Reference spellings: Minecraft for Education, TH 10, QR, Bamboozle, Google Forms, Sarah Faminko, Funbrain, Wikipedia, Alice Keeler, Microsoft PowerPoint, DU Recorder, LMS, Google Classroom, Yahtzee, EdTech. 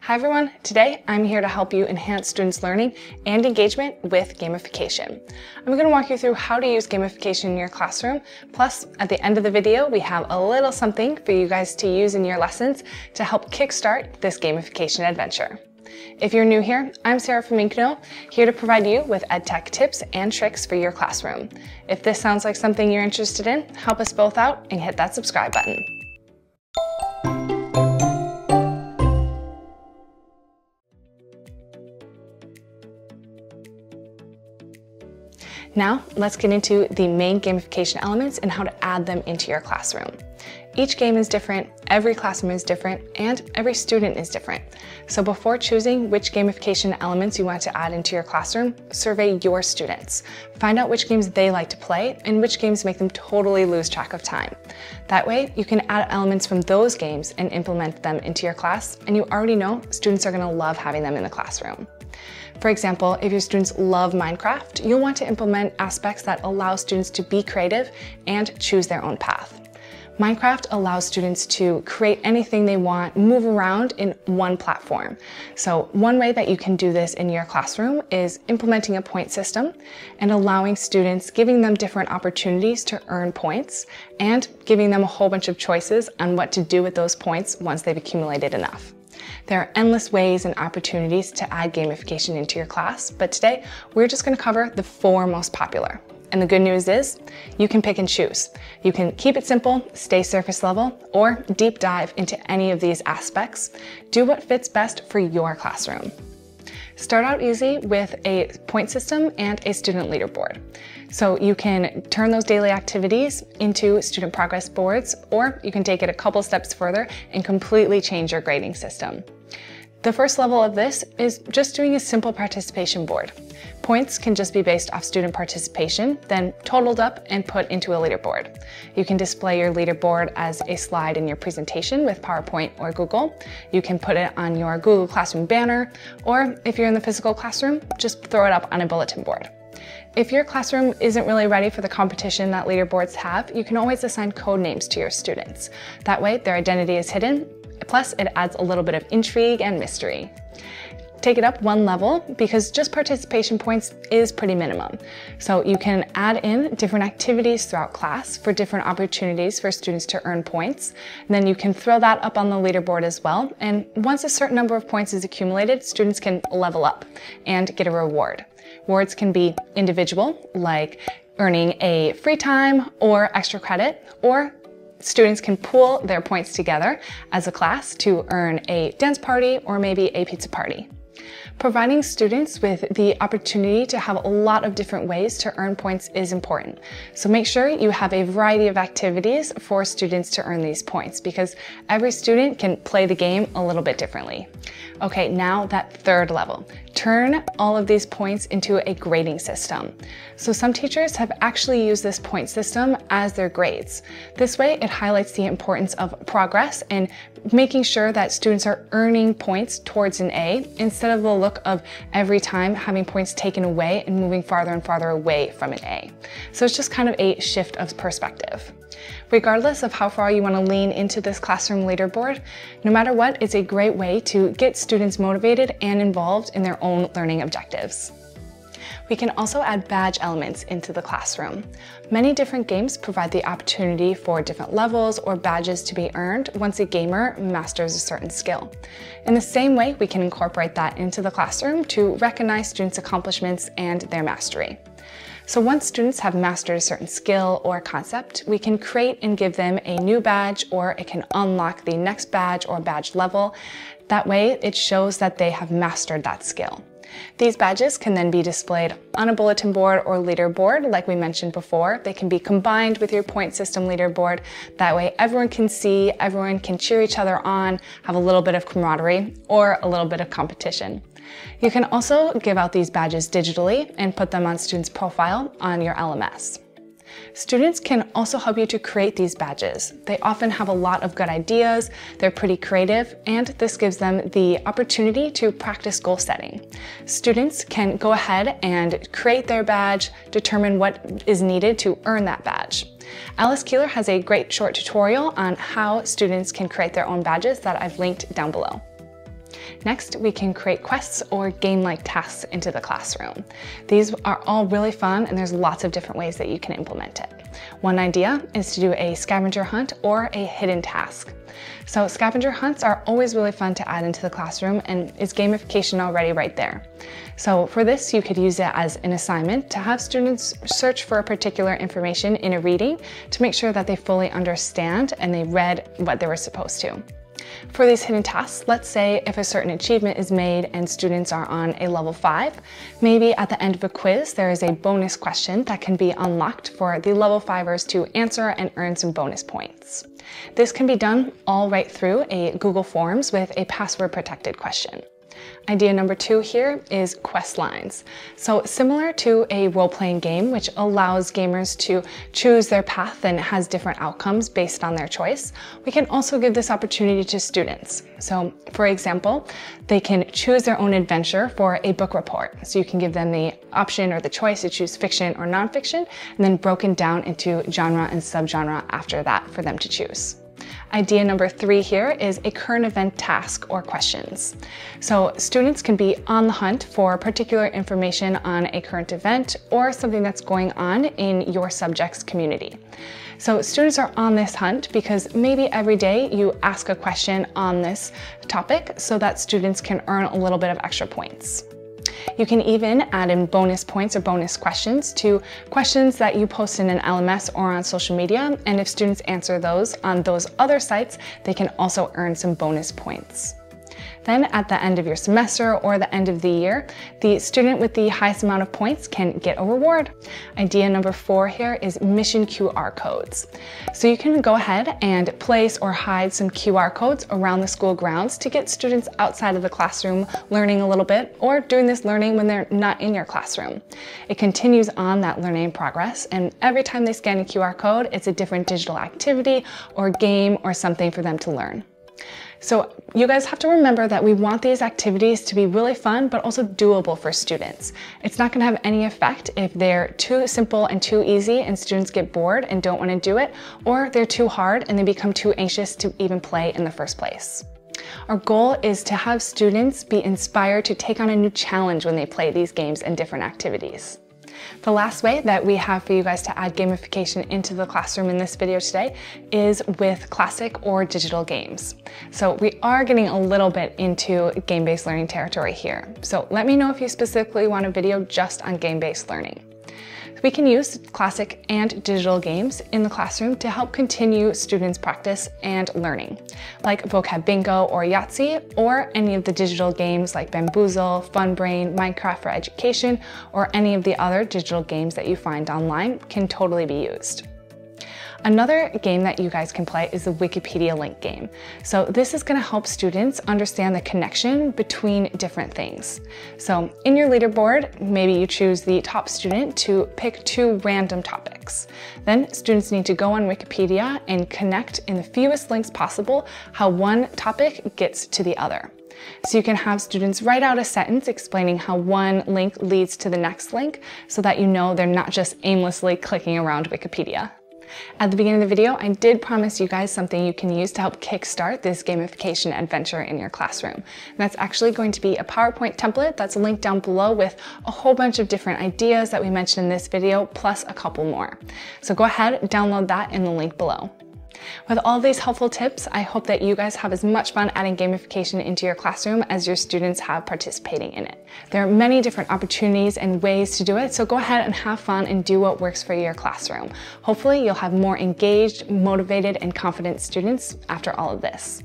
Hi everyone, today I'm here to help you enhance students' learning and engagement with gamification. I'm going to walk you through how to use gamification in your classroom, plus at the end of the video we have a little something for you guys to use in your lessons to help kickstart this gamification adventure. If you're new here, I'm Sarah Faminko, here to provide you with EdTech tips and tricks for your classroom. If this sounds like something you're interested in, help us both out and hit that subscribe button. Now, let's get into the main gamification elements and how to add them into your classroom. Each game is different, every classroom is different, and every student is different. So before choosing which gamification elements you want to add into your classroom, survey your students. Find out which games they like to play and which games make them totally lose track of time. That way, you can add elements from those games and implement them into your class, and you already know students are going to love having them in the classroom. For example, if your students love Minecraft, you'll want to implement aspects that allow students to be creative and choose their own path. Minecraft allows students to create anything they want, move around in one platform. So one way that you can do this in your classroom is implementing a point system and allowing students, giving them different opportunities to earn points and giving them a whole bunch of choices on what to do with those points once they've accumulated enough. There are endless ways and opportunities to add gamification into your class, but today we're just going to cover the four most popular. And the good news is you can pick and choose. You can keep it simple, stay surface level, or deep dive into any of these aspects. Do what fits best for your classroom. Start out easy with a point system and a student leaderboard. So you can turn those daily activities into student progress boards, or you can take it a couple steps further and completely change your grading system. The first level of this is just doing a simple participation board. Points can just be based off student participation, then totaled up and put into a leaderboard. You can display your leaderboard as a slide in your presentation with PowerPoint or Google. You can put it on your Google Classroom banner, or if you're in the physical classroom, just throw it up on a bulletin board. If your classroom isn't really ready for the competition that leaderboards have, you can always assign code names to your students. That way, their identity is hidden. Plus, it adds a little bit of intrigue and mystery. Take it up one level because just participation points is pretty minimum. So you can add in different activities throughout class for different opportunities for students to earn points. And then you can throw that up on the leaderboard as well. And once a certain number of points is accumulated, students can level up and get a reward. Rewards can be individual, like earning a free time or extra credit, or students can pool their points together as a class to earn a dance party or maybe a pizza party. Providing students with the opportunity to have a lot of different ways to earn points is important. So make sure you have a variety of activities for students to earn these points because every student can play the game a little bit differently. Okay, now that third level. Turn all of these points into a grading system. So some teachers have actually used this point system as their grades. This way, it highlights the importance of progress and making sure that students are earning points towards an A instead of the look of every time having points taken away and moving farther and farther away from an A. So it's just kind of a shift of perspective. Regardless of how far you want to lean into this classroom leaderboard, no matter what, it's a great way to get students motivated and involved in their own learning objectives. We can also add badge elements into the classroom. Many different games provide the opportunity for different levels or badges to be earned once a gamer masters a certain skill. In the same way, we can incorporate that into the classroom to recognize students' accomplishments and their mastery. So once students have mastered a certain skill or concept, we can create and give them a new badge, or it can unlock the next badge or badge level. That way, it shows that they have mastered that skill. These badges can then be displayed on a bulletin board or leaderboard, like we mentioned before. They can be combined with your point system leaderboard. That way everyone can see, everyone can cheer each other on, have a little bit of camaraderie or a little bit of competition. You can also give out these badges digitally and put them on students' profile on your LMS. Students can also help you to create these badges. They often have a lot of good ideas, they're pretty creative, and this gives them the opportunity to practice goal setting. Students can go ahead and create their badge, determine what is needed to earn that badge. Alice Keeler has a great short tutorial on how students can create their own badges that I've linked down below. Next, we can create quests or game-like tasks into the classroom. These are all really fun, and there's lots of different ways that you can implement it. One idea is to do a scavenger hunt or a hidden task. So scavenger hunts are always really fun to add into the classroom, and is gamification already right there. So for this, you could use it as an assignment to have students search for a particular information in a reading to make sure that they fully understand and they read what they were supposed to. For these hidden tasks, let's say if a certain achievement is made and students are on a level 5, maybe at the end of a quiz there is a bonus question that can be unlocked for the level 5ers to answer and earn some bonus points. This can be done all right through a Google Forms with a password protected question. Idea number 2 here is quest lines. So similar to a role-playing game, which allows gamers to choose their path and has different outcomes based on their choice, we can also give this opportunity to students. So for example, they can choose their own adventure for a book report. So you can give them the option or the choice to choose fiction or nonfiction, and then broken down into genre and subgenre after that for them to choose. Idea number 3 here is a current event task or questions. So students can be on the hunt for particular information on a current event or something that's going on in your subject's community. So students are on this hunt because maybe every day you ask a question on this topic so that students can earn a little bit of extra points. You can even add in bonus points or bonus questions to questions that you post in an LMS or on social media, and if students answer those on those other sites, they can also earn some bonus points. Then at the end of your semester or the end of the year, the student with the highest amount of points can get a reward. Idea number 4 here is mission QR codes. So you can go ahead and place or hide some QR codes around the school grounds to get students outside of the classroom learning a little bit, or doing this learning when they're not in your classroom. It continues on that learning progress, and every time they scan a QR code, it's a different digital activity or game or something for them to learn. So you guys have to remember that we want these activities to be really fun, but also doable for students. It's not going to have any effect if they're too simple and too easy and students get bored and don't want to do it, or they're too hard and they become too anxious to even play in the first place. Our goal is to have students be inspired to take on a new challenge when they play these games and different activities. The last way that we have for you guys to add gamification into the classroom in this video today is with classic or digital games. So we are getting a little bit into game-based learning territory here. So let me know if you specifically want a video just on game-based learning. We can use classic and digital games in the classroom to help continue students' practice and learning, like vocab bingo or Yahtzee, or any of the digital games like Bamboozle, Funbrain, Minecraft for Education, or any of the other digital games that you find online can totally be used. Another game that you guys can play is the Wikipedia link game. So this is going to help students understand the connection between different things. So in your leaderboard, maybe you choose the top student to pick 2 random topics. Then students need to go on Wikipedia and connect in the fewest links possible how one topic gets to the other. So you can have students write out a sentence explaining how one link leads to the next link so that you know they're not just aimlessly clicking around Wikipedia. At the beginning of the video, I did promise you guys something you can use to help kickstart this gamification adventure in your classroom. And that's actually going to be a PowerPoint template that's linked down below with a whole bunch of different ideas that we mentioned in this video, plus a couple more. So go ahead, download that in the link below. With all these helpful tips, I hope that you guys have as much fun adding gamification into your classroom as your students have participating in it. There are many different opportunities and ways to do it, so go ahead and have fun and do what works for your classroom. Hopefully, you'll have more engaged, motivated, and confident students after all of this.